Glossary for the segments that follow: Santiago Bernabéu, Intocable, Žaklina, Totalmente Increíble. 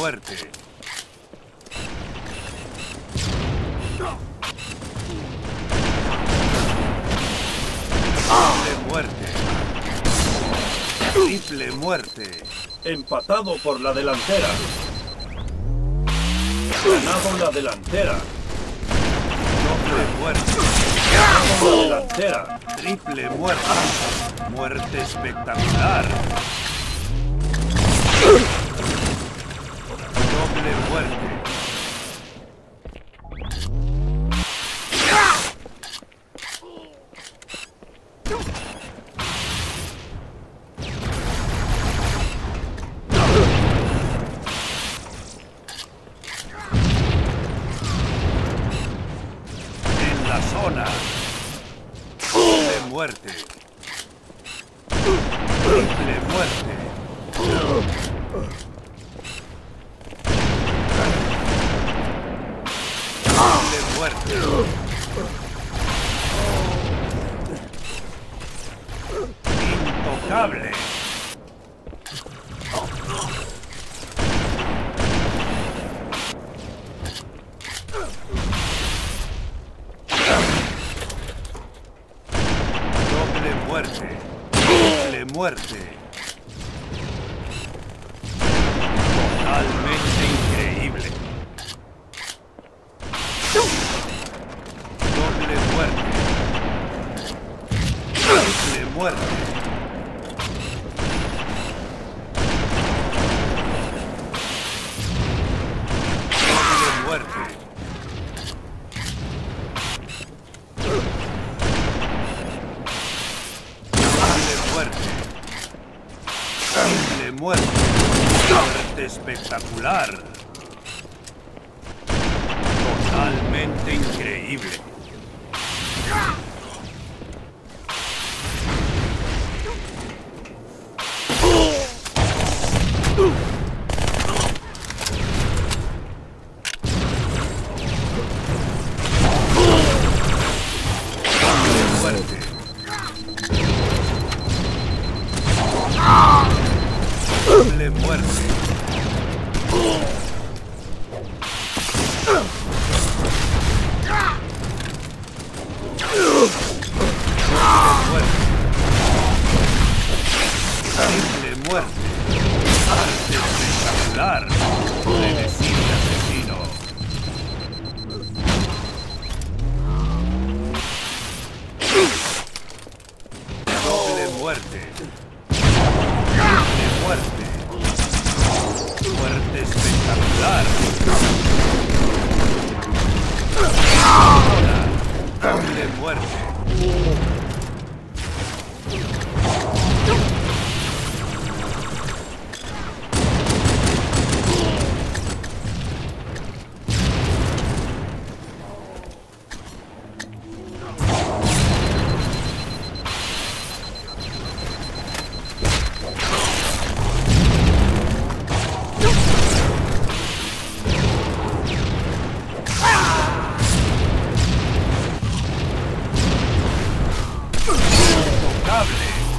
fuerte. Triple muerte. Triple muerte. Empatado por la delantera. Ganado la delantera. Doble muerte. Ganado la delantera. Triple muerte. Muerte espectacular. Doble muerte. En la zona. Doble muerte. Triple muerte. Muerte. Intocable. Doble muerte. Doble muerte. Totalmente increíble. Muerte. Doble muerte. Doble muerte. Doble muerte. Muerte espectacular. Totalmente increíble. Doble muerte. Doble muerte. Arte espectacular. Predecible asesino. Doble muerte. Doble muerte. Muerte espectacular. Doble muerte. Intocable.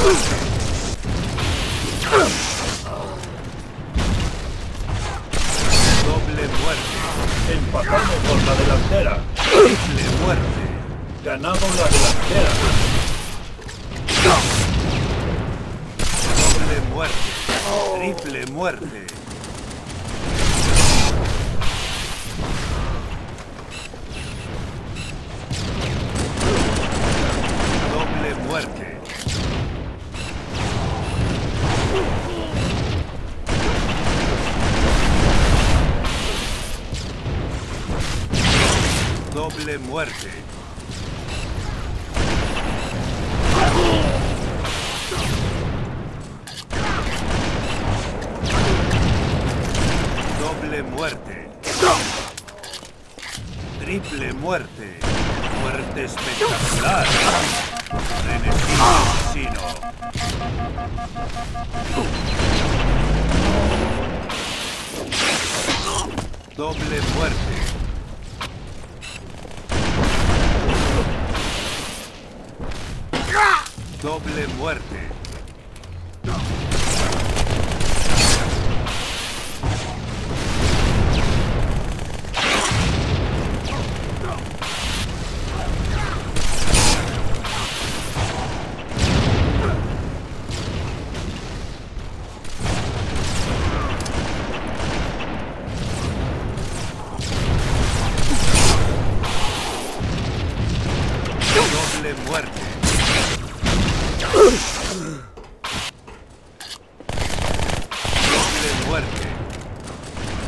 Doble muerte. Empatado por la delantera. Triple muerte. Ganado la delantera. Doble muerte. Triple muerte. Doble muerte. Doble muerte. Doble muerte. Triple muerte. Muerte espectacular. Renegado asesino. Doble muerte. Doble muerte. Doble muerte. Doble muerte.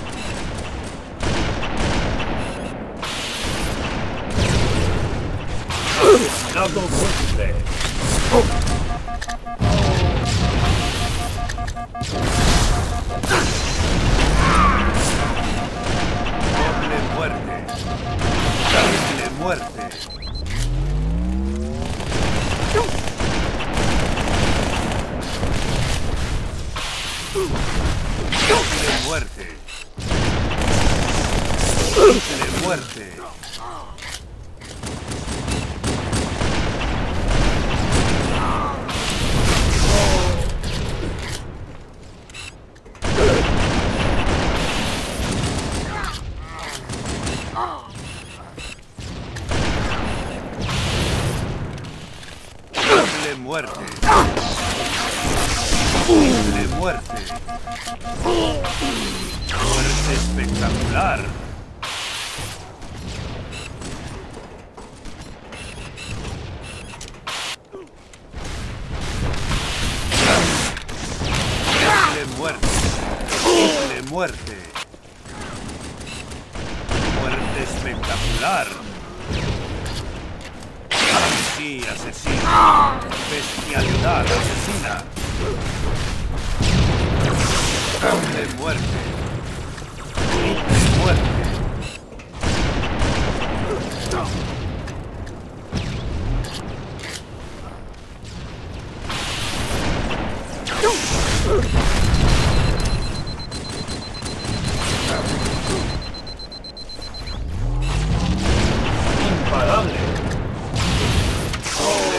Asesinado múltiple. Doble muerte. Triple muerte. Doble muerte. Doble muerte. Doble muerte. Triple muerte. Muerte espectacular. Triple muerte. Triple muerte. Muerte espectacular. Sí, asesino. Bestialidad asesina. Doble muerte. Triple muerte. Imparable. Doble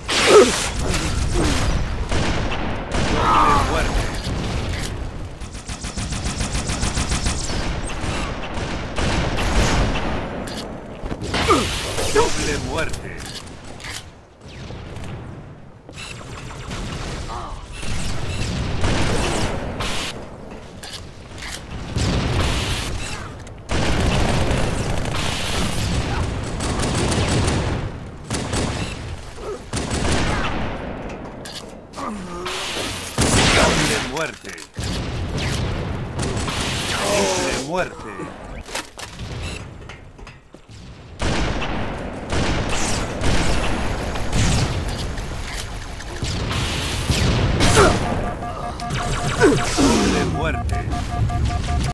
muerte. Doble muerte. Doble muerte. Doble muerte.